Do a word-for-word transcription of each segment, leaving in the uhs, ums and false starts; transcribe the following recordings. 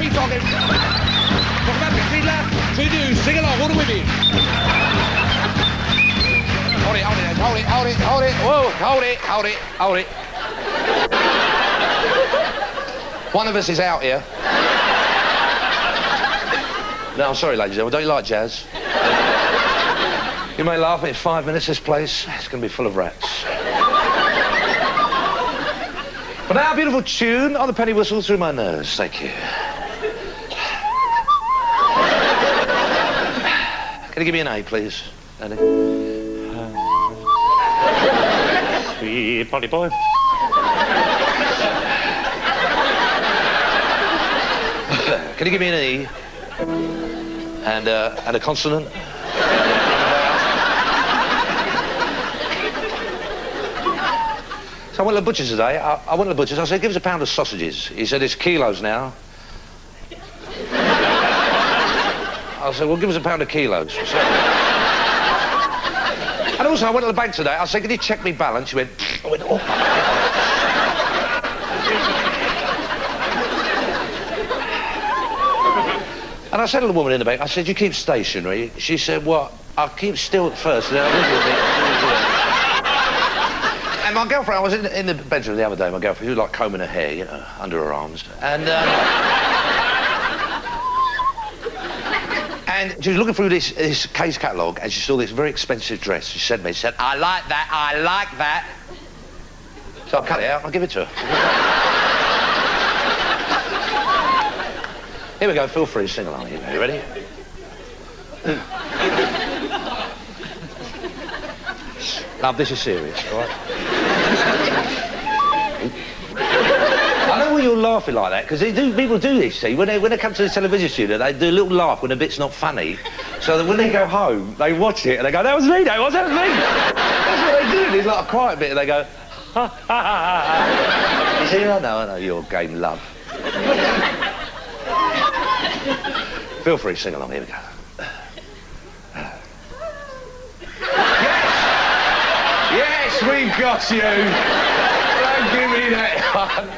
Keep talking. Talk about the fiddler. Two dudes, sing along, what are we doing? Hold it, hold it, hold it, hold it, hold it. Whoa, hold it, hold it, hold it. One of us is out here. No, I'm sorry, ladies. I don't like jazz. You may laugh, but in five minutes, this place is going to be full of rats. But now, a beautiful tune on the penny whistle through my nose. Thank you. Can you give me an A, please, Andy? Um, sweet Polly boy. Can you give me an E? And, uh, and a consonant? I went to the butcher's today. I, I went to the butcher's. I said, give us a pound of sausages. He said, it's kilos now. I said, well, give us a pound of kilos. So... And also, I went to the bank today. I said, can you check me balance? She went, pfft. I went, oh, my. And I said to the woman in the bank, I said, you keep stationary. She said, what? I'll keep still at first. Then I'll And my girlfriend, I was in, in the bedroom the other day, my girlfriend, she was like combing her hair, you know, under her arms. And, um, and she was looking through this, this case catalogue and she saw this very expensive dress. She said to me, she said, I like that, I like that. So I cut it out and I'll give it to her. Here we go, feel free to sing along. Are you ready? Love, this is serious, all right? I know why you're laughing like that, because people do this, see? When they, when they come to the television studio, they do a little laugh when a bit's not funny, so that when they go home, they watch it and they go, that was me, that was, that was me! That's what they do, there's like a quiet bit and they go, ha, ha, ha, ha. You see, I know, I know your game, love. Feel free to sing along, here we go. Yes! Yes, we've got you! Don't give me that one.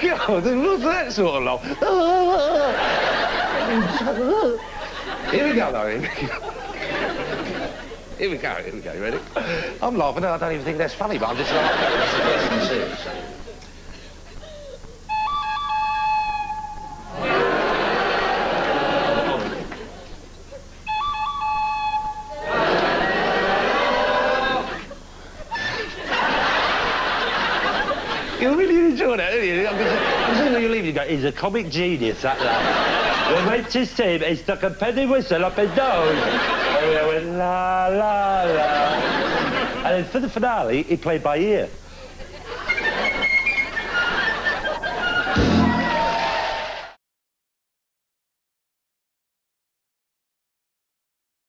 God, what's that sort of laugh? Here we go, though. Here we go. Here we go. Here we go. You ready? I'm laughing. I don't even think that's funny, but I'm just laughing. You're really enjoying that, aren't you? As soon as you leave, you go, he's a comic genius, that lad. We went to see him, he stuck a penny whistle up his nose. And we went, la, la, la. And then for the finale, he played by ear.